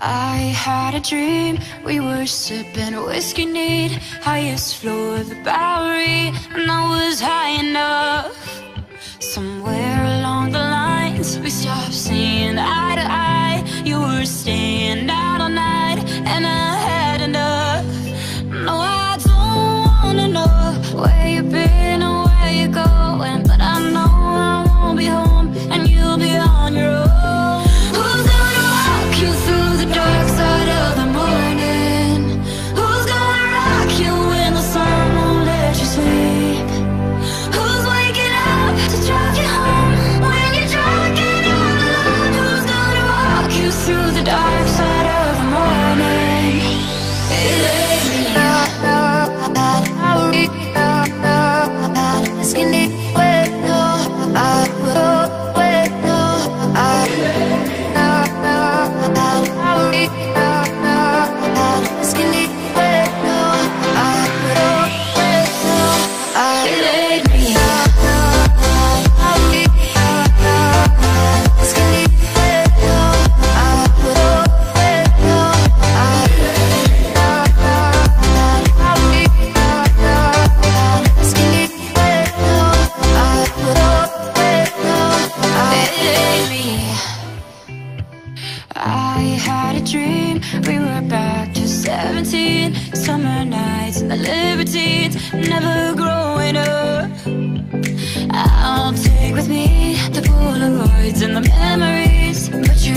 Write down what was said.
I had a dream, we were sipping whiskey neat, highest floor of the Bowery, and I was high enough. Somewhere along the lines, we stopped seeing eye to eye. You were staying out all night, and I had enough. No, I don't wanna know where you've been or where you're going, but I know I won't be home, and you'll be on your own. Who's gonna walk you through the dark side of the morning? Who's gonna rock you when the sun won't let you sleep? Who's waking up to drive you home when you're drunk and you're alone? Who's gonna walk you through the dark side of the morning? I had a dream, we were back to 17, summer nights and the libertines, never growing up. I'll take with me the Polaroids and the memories, but you